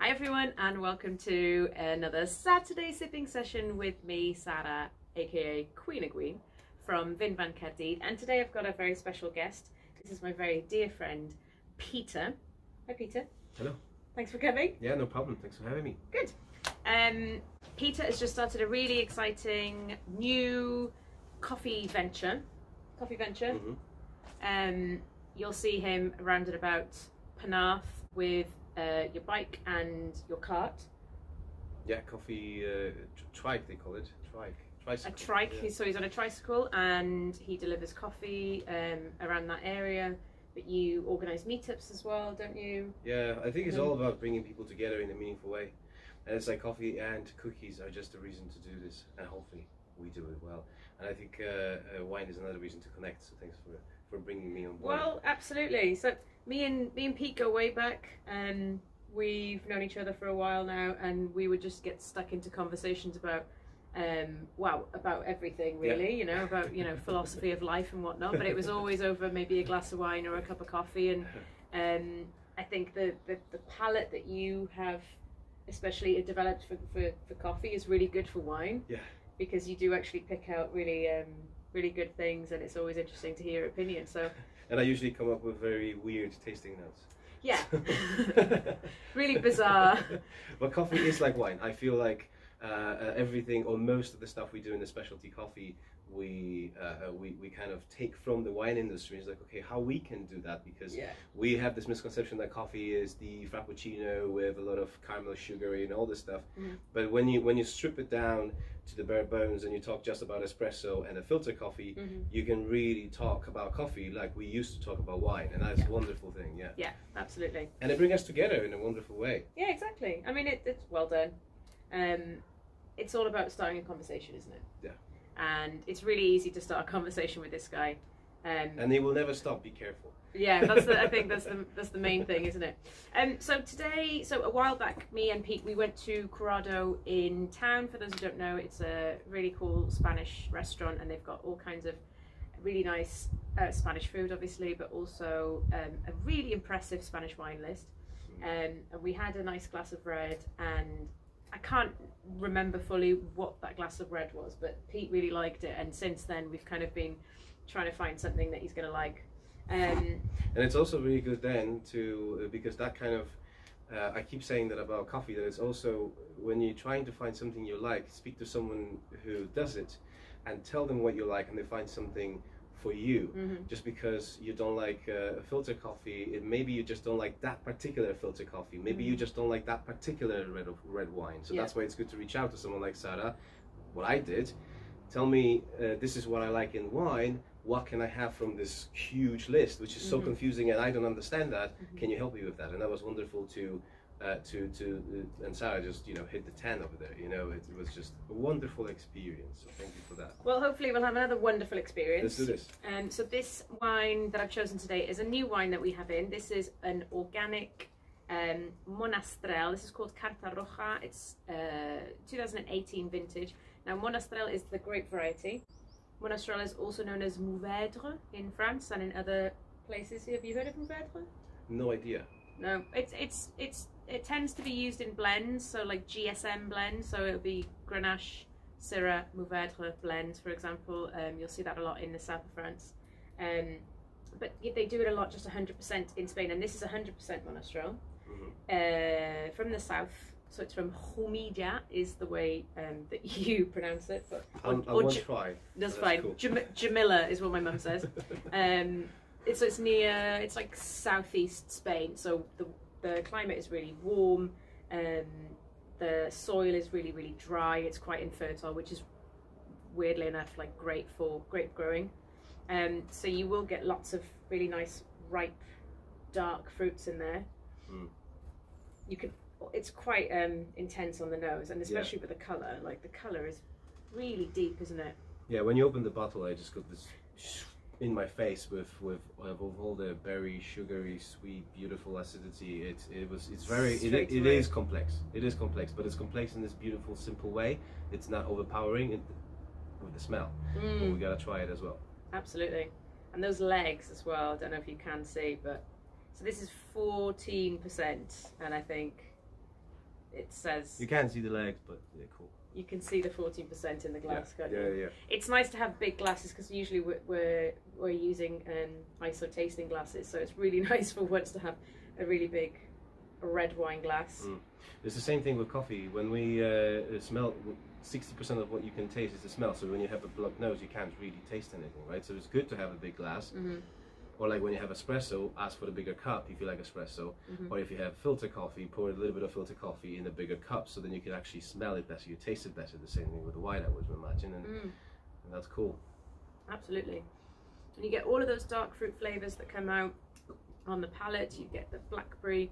Hi everyone, and welcome to another Saturday sipping session with me, Sara, aka Queen Aguine from Vin Van Cadid, and today I've got a very special guest. This is my very dear friend Peter. Hi Peter. Hello. Thanks for coming. Yeah, no problem. Thanks for having me. Good. Peter has just started a really exciting new coffee venture. You'll see him around and about Panarth with your bike and your cart. Yeah, coffee trike they call it. Tricycle. A trike. Yeah. So he's on a tricycle and he delivers coffee around that area. But you organise meetups as well, don't you? Yeah, I think it's all about bringing people together in a meaningful way, and it's like coffee and cookies are just a reason to do this, and hopefully we do it well. And I think wine is another reason to connect. So thanks for bringing me on board. Well, absolutely. So me and Pete go way back, and we've known each other for a while now, and we would just get stuck into conversations about about everything really, yeah. about philosophy of life and whatnot, but it was always over maybe a glass of wine or a cup of coffee. And I think the palate that you have especially developed for coffee is really good for wine, yeah, because you do actually pick out really really good things, and it's always interesting to hear your opinion. So, and I usually come up with very weird tasting notes. Yeah. Really bizarre. But coffee is like wine. I feel like everything or most of the stuff we do in the specialty coffee, we kind of take from the wine industry. It's like, okay, how we can do that, because yeah, we have this misconception that coffee is the frappuccino with a lot of caramel, sugar and all this stuff. Mm. But when you strip it down to the bare bones and you talk just about espresso and a filter coffee, mm-hmm, you can really talk about coffee like we used to talk about wine, and that's yeah, a wonderful thing. Yeah, yeah, absolutely. And it brings us together in a wonderful way. Yeah, exactly. I mean, it's well done. It's all about starting a conversation, isn't it? Yeah. And it's really easy to start a conversation with this guy. And they will never stop. Be careful. Yeah, that's the, I think that's the main thing, isn't it? So today, a while back, me and Pete, we went to Corrado in town. For those who don't know, it's a really cool Spanish restaurant, and they've got all kinds of really nice Spanish food, obviously, but also a really impressive Spanish wine list. And we had a nice glass of red, and I can't remember fully what that glass of red was, but Pete really liked it, and since then we've kind of been trying to find something that he's going to like. And it's also really good then to, because that kind of, I keep saying that about coffee, that it's also when you're trying to find something you like, speak to someone who does it and tell them what you like, and they find something for you. Mm-hmm. Just because you don't like filter coffee, maybe you just don't like that particular filter coffee, maybe mm-hmm, you just don't like that particular red wine. So yeah, that's why it's good to reach out to someone like Sara. What I did, tell me this is what I like in wine, what can I have from this huge list, which is mm-hmm, so confusing and I don't understand that, mm-hmm, can you help me with that? And that was wonderful and Sara just hit the 10 over there. It was just a wonderful experience, so thank you for that. Well, hopefully we'll have another wonderful experience. Let's do this. So this wine that I've chosen today is a new wine that we have in. This is an organic Monastrell. This is called Carta Roja. It's 2018 vintage. Now Monastrell is the grape variety. Monastrell is also known as Mourvèdre in France and in other places. Have you heard of Mourvèdre? No idea. No, it tends to be used in blends, so like GSM blends, so it'll be Grenache, Syrah, Mourvèdre blends, for example. You'll see that a lot in the south of France. But they do it a lot, just 100% in Spain, and this is 100% Monastrell, mm-hmm, from the south. So it's from Jumilla is the way that you pronounce it. But I'll try. That's fine. Cool. Jumilla is what my mum says. It's near, it's like southeast Spain, so the climate is really warm, the soil is really, really dry, it's quite infertile, which is weirdly enough like great for grape growing. So you will get lots of really nice ripe dark fruits in there. Mm. It's quite intense on the nose, and especially yeah, with the colour, like the colour is really deep, isn't it? Yeah, when you open the bottle I just got this in my face with all the berry, sugary, sweet, beautiful acidity. It is complex. It is complex, but it's complex in this beautiful, simple way. It's not overpowering with the smell. Mm. But we gotta try it as well. Absolutely, and those legs as well. I don't know if you can see, but so this is 14%, and I think it says... You can see the legs, but they're cool. You can see the 14% in the glass, yeah. Can't you? Yeah, yeah. It's nice to have big glasses because usually we're using ISO tasting glasses, so it's really nice for once to have a really big red wine glass. Mm. It's the same thing with coffee. When we smell, 60% of what you can taste is the smell, so when you have a blocked nose you can't really taste anything, right? So it's good to have a big glass. Mm-hmm. Or like when you have espresso, ask for the bigger cup if you like espresso. Mm-hmm. Or if you have filter coffee, pour a little bit of filter coffee in a bigger cup so then you can actually smell it better, you taste it better. The same thing with the wine, I would imagine, and that's cool. Absolutely. And you get all of those dark fruit flavours that come out on the palate. You get the blackberry.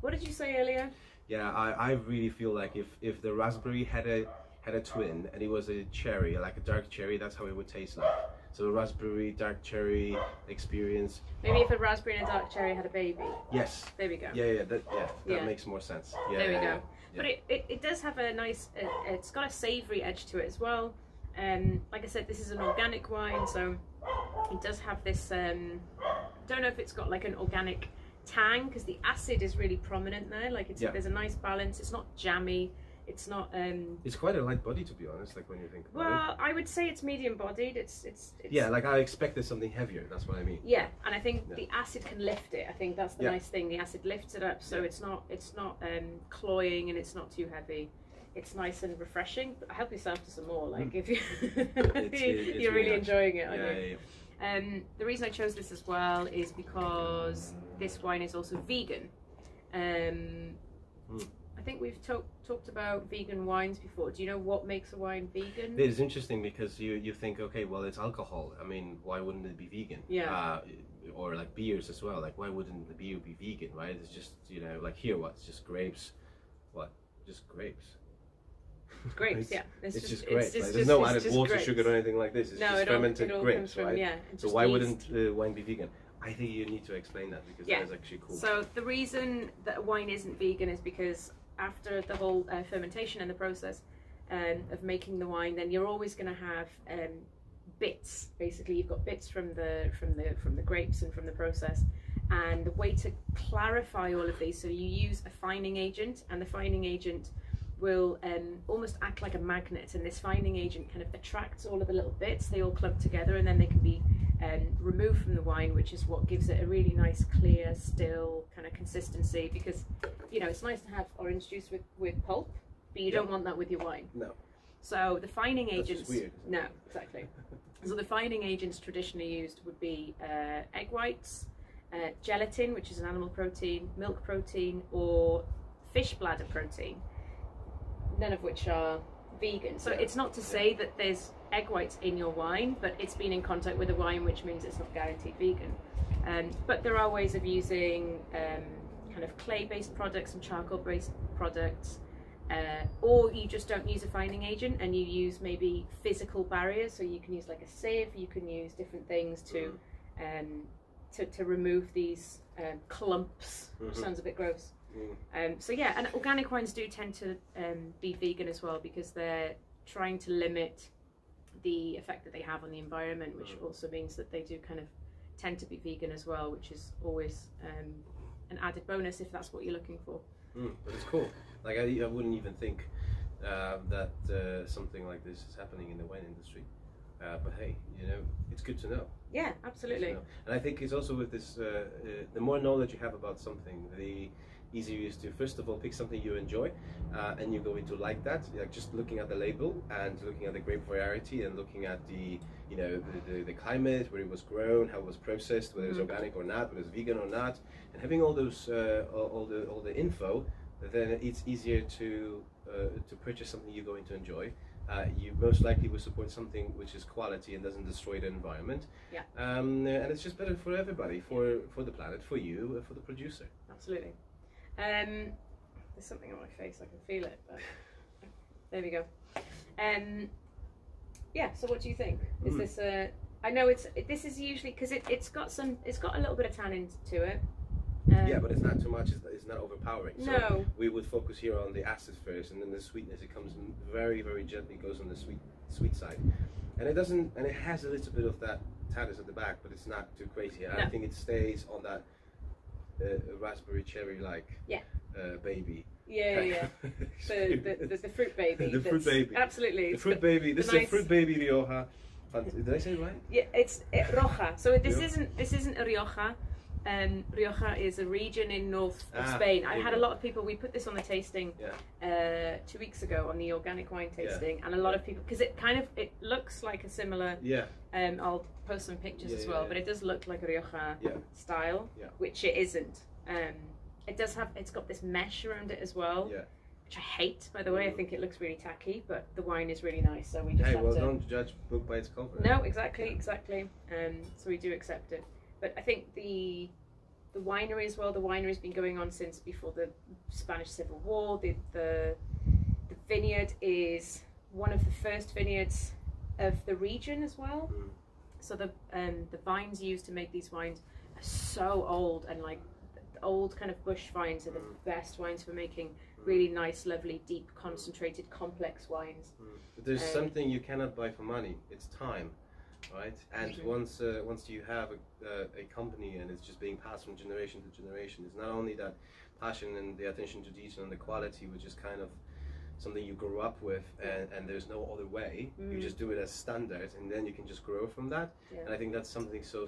What did you say earlier? Yeah, I really feel like if the raspberry had a twin and it was a cherry, like a dark cherry, that's how it would taste like. So a raspberry, dark cherry experience. Maybe if a raspberry and a dark cherry had a baby. Yes. There we go. Yeah, yeah, that makes more sense. Yeah, there we go. Yeah. But it does have a nice, it's got a savoury edge to it as well. Like I said, this is an organic wine, so it does have this, I don't know if it's got like an organic tang, because the acid is really prominent there. Like there's a nice balance, it's not jammy. It's not. It's quite a light body, to be honest. Like when you think. Well, I would say it's medium-bodied. It's. Yeah, like I expected something heavier. That's what I mean. Yeah, and I think the acid can lift it. I think that's the nice thing. The acid lifts it up, so it's not cloying and it's not too heavy. It's nice and refreshing. But help yourself to some more. Like if you you're really enjoying it, aren't you? Yeah. The reason I chose this as well is because this wine is also vegan. I think we've talked about vegan wines before. Do you know what makes a wine vegan? It's interesting because you think, okay, well, it's alcohol. I mean, why wouldn't it be vegan? Yeah. Or like beers as well. Like, why wouldn't the beer be vegan, right? It's just, you know, like here, what? It's just grapes. What? Just grapes. Grapes, yeah. It's just grapes. Like, there's no added water, sugar, or anything like this. It's just fermented grapes, right? Yeah. So why wouldn't the wine be vegan? I think you need to explain that because that is actually cool. So the reason that wine isn't vegan is because after the whole fermentation and the process of making the wine, then you're always going to have bits. Basically, you've got bits from the grapes and from the process. And the way to clarify all of these, so you use a fining agent, and the fining agent will almost act like a magnet. And this fining agent kind of attracts all of the little bits. They all clump together, and then they can be removed from the wine, which is what gives it a really nice, clear, still kind of consistency. Because, you know, it's nice to have orange juice with pulp, but you don't want that with your wine. No. So the fining agents... That's just weird. No, exactly. So the fining agents traditionally used would be egg whites, gelatin, which is an animal protein, milk protein, or fish bladder protein, none of which are vegan. So it's not to say that there's egg whites in your wine, but it's been in contact with the wine, which means it's not guaranteed vegan. But there are ways of using kind of clay-based products and charcoal-based products, or you just don't use a fining agent and you use maybe physical barriers. So you can use like a sieve, you can use different things to remove these clumps. Mm-hmm. Sounds a bit gross. Mm. So yeah, and organic wines do tend to be vegan as well because they're trying to limit the effect that they have on the environment, which also means that they do kind of tend to be vegan as well, which is always an added bonus if that's what you're looking for. But it's cool. Like I wouldn't even think that something like this is happening in the wine industry. But hey, you know, it's good to know. Yeah, absolutely. And I think it's also with this, the more knowledge you have about something, the easier it is to first of all pick something you enjoy and you go into like that, like just looking at the label and looking at the grape variety and looking at the, you know, the climate, where it was grown, how it was processed, whether it's organic or not, whether it's vegan or not, and having all those all the info, then it's easier to purchase something you're going to enjoy. You most likely will support something which is quality and doesn't destroy the environment. Yeah. And it's just better for everybody, for the planet, for you, for the producer. Absolutely. There's something on my face, I can feel it, but there we go. Yeah, so what do you think? Is this a... I know this is usually, because it's got a little bit of tannin to it. Yeah, but it's not too much, it's not overpowering. So no. We would focus here on the acid first, and then the sweetness, it comes in very, very gently, goes on the sweet side. And it doesn't, and it has a little bit of that tannin at the back, but it's not too crazy. And I think it stays on that raspberry cherry like baby. Yeah, yeah, yeah. the fruit baby. The fruit baby. Absolutely. The fruit baby. This is a fruit baby Rioja. Did I say it right? Yeah, it's Roja. So this isn't a Rioja. Rioja is a region in north of Spain. I had a lot of people, we put this on the tasting 2 weeks ago on the organic wine tasting, and a lot of people, because it kind of, it looks like a similar, I'll post some pictures as well, but it does look like a Rioja style, which it isn't. It does have, it's got this mesh around it as well, which I hate, by the way. I think it looks really tacky, but the wine is really nice, so we just have to... don't judge book by its cover. No, exactly, exactly. So we do accept it. But I think the winery as well. The winery's been going on since before the Spanish Civil War. The vineyard is one of the first vineyards of the region as well. So the vines used to make these wines are so old, and like old kind of bush vines are the best wines for making really nice, lovely, deep, concentrated, complex wines. But there's something you cannot buy for money. It's time. Right, and once you have a company and it's just being passed from generation to generation, it's not only that passion and the attention to detail and the quality, which is kind of something you grow up with, and there's no other way. You just do it as standard, and then you can just grow from that. And I think that's something so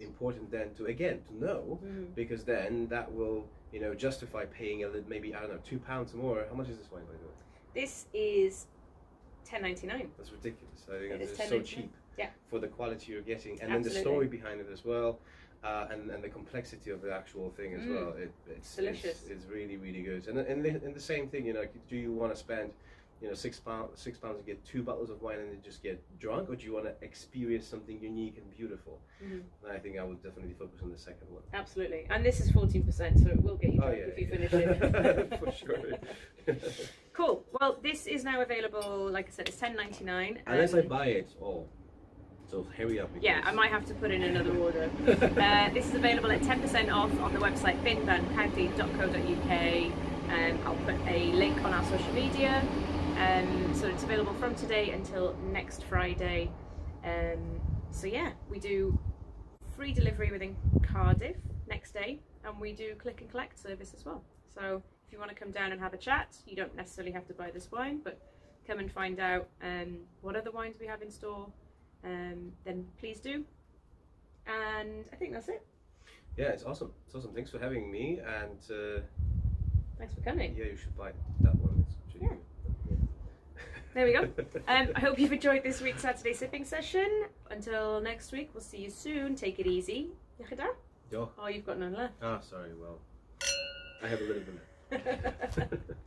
important then to to know, because then that will justify paying a little, maybe I don't know, £2 more. How much is this wine, by the way? This is $10.99. That's ridiculous. I think it's so cheap. Yeah. For the quality you're getting, and then the story behind it as well, and the complexity of the actual thing as well. It's delicious. It's really, really good. And the same thing, do you want to spend, £6 to get 2 bottles of wine and then just get drunk, or do you want to experience something unique and beautiful? And I think I would definitely focus on the second one. Absolutely. And this is 14%, so it will get you drunk if you finish it. For sure. Cool. Well, this is now available. Like I said, it's $10.99. Unless I buy it all. So hurry up. Yeah, I might have to put in another order. This is available at 10% off on the website vinvancadid.co.uk. I'll put a link on our social media. So it's available from today until next Friday. So yeah, we do free delivery within Cardiff next day, and we do click and collect service as well. So if you want to come down and have a chat, you don't necessarily have to buy this wine, but come and find out what other wines we have in store. Then please do, and I think that's it. Yeah, it's awesome. It's awesome. Thanks for having me, and thanks for coming. Yeah, you should buy that one. It's really good. There we go. I hope you've enjoyed this week's Saturday sipping session. Until next week, we'll see you soon. Take it easy. Oh, you've got none left. Ah, sorry. Well, I have a little bit left.